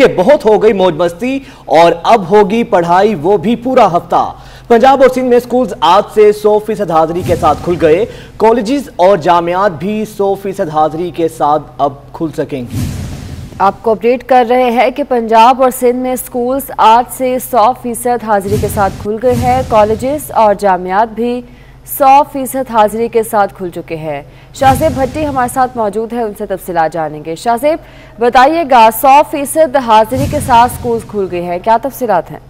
के बहुत हो गई मौज मस्ती और अब होगी पढ़ाई, वो भी पूरा हफ्ता। पंजाब और सिंध में स्कूल्स आज से 100% हाजिरी के साथ खुल गए। कॉलेजेस और जामियात भी 100% हाजिरी के साथ अब खुल सकेंगे। आपको अपडेट कर रहे हैं कि पंजाब और सिंध में स्कूल्स आज से 100% हाजिरी के साथ खुल गए हैं। कॉलेजेस और जामियात भी 100% हाजिरी के साथ खुल चुके हैं। शाहजेब भट्टी हमारे साथ मौजूद है, उनसे तफसीलात जानेंगे। शाहजेब, बताइएगा 100% हाजिरी के साथ स्कूल खुल गए हैं, क्या तफसीलात हैं?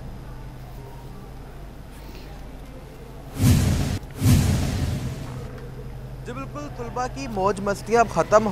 जी बिल्कुल, तुलबा की मौज मस्तियाँ ख़त्म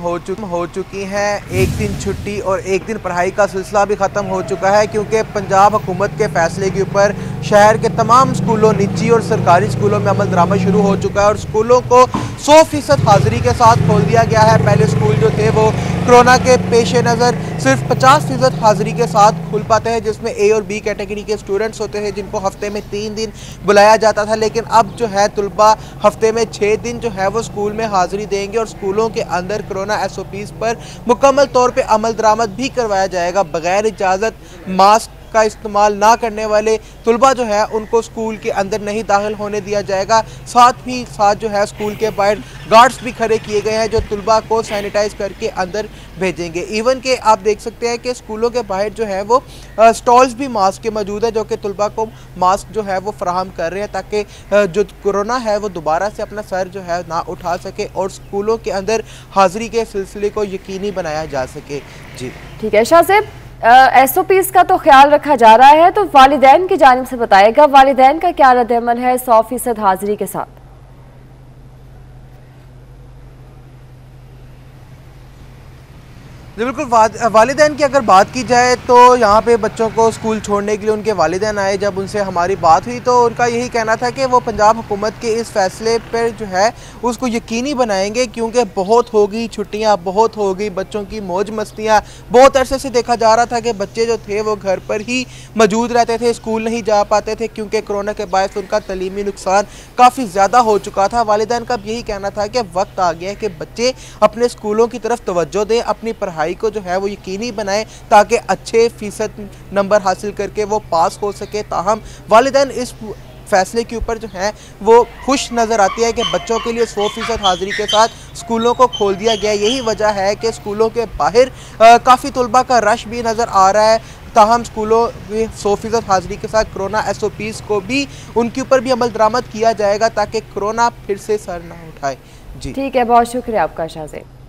हो चुकी हैं। एक दिन छुट्टी और एक दिन पढ़ाई का सिलसिला भी ख़त्म हो चुका है, क्योंकि पंजाब हुकूमत के फैसले के ऊपर शहर के तमाम स्कूलों, निजी और सरकारी स्कूलों में अमल दरामद शुरू हो चुका है और स्कूलों को 100% हाज़िरी के साथ खोल दिया गया है। पहले स्कूल जो थे वो कोरोना के पेश नज़र सिर्फ 50% हाज़िरी के साथ खुल पाते हैं, जिसमें ए और बी कैटेगरी के स्टूडेंट्स होते हैं जिनको हफ्ते में 3 दिन बुलाया जाता था। लेकिन अब जो है तुलबा हफ्ते में 6 दिन जो है वो स्कूल में हाज़िरी देंगे और स्कूलों के अंदर कोरोना SOPs पर मुकम्मल तौर पर अमल दरामद भी करवाया जाएगा। बग़ैर इजाज़त मास्क का इस्तेमाल ना करने वाले तुलबा जो है उनको स्कूल के अंदर नहीं दाखिल होने दिया जाएगा। साथ जो है स्कूल के बाहर गार्ड्स भी खड़े किए गए हैं जो तुलबा को सैनिटाइज करके अंदर भेजेंगे। इवन के आप देख सकते हैं कि स्कूलों के बाहर जो है वो स्टॉल्स भी मास्क के मौजूद है, जो कि तुलबा को मास्क जो है वो फराहम कर रहे हैं ताकि जो कोरोना है वो दोबारा से अपना सर जो है ना उठा सके और स्कूलों के अंदर हाजिरी के सिलसिले को यकीनी बनाया जा सके। जी ठीक है शाहजेब, SOPs का तो ख्याल रखा जा रहा है, तो वालिदैन की जानिब से बताएगा वालिदैन का क्या रद्द-ए-अमल है 100% हाजिरी के साथ? जी बिल्कुल, वालिदैन की अगर बात की जाए तो यहाँ पे बच्चों को स्कूल छोड़ने के लिए उनके वालिदैन आए। जब उनसे हमारी बात हुई तो उनका यही कहना था कि वो पंजाब हुकूमत के इस फैसले पर जो है उसको यकीनी बनाएंगे, क्योंकि बहुत होगी छुट्टियाँ, बहुत होगी बच्चों की मौज मस्तियाँ। बहुत अरसे से देखा जा रहा था कि बच्चे जो थे वो घर पर ही मौजूद रहते थे, स्कूल नहीं जा पाते थे क्योंकि कोरोना के बायस उनका तलीमी नुकसान काफ़ी ज़्यादा हो चुका था। वालिदैन का यही कहना था कि वक्त आ गया है कि बच्चे अपने स्कूलों की तरफ तवज्जो दें, अपनी पढ़ाई को जो है वो यकीनी बनाएं ताकि अच्छे फीसद नंबर हासिल करके वो पास हो सके। ताहम वालिदैन इस फैसले के ऊपर जो है वो खुश नज़र आती है कि बच्चों के लिए 100% हाजिरी के साथ स्कूलों को खोल दिया गया। यही वजह है कि स्कूलों के बाहर काफ़ी तलबा का रश भी नज़र आ रहा है। ताहम स्कूलों में 100% हाजिरी के साथ कोरोना SOPs को भी उनके ऊपर भी अमल दरामद किया जाएगा ताकि कोरोना फिर से सर ना उठाए। जी ठीक है, बहुत शुक्रिया आपका शाहजेब।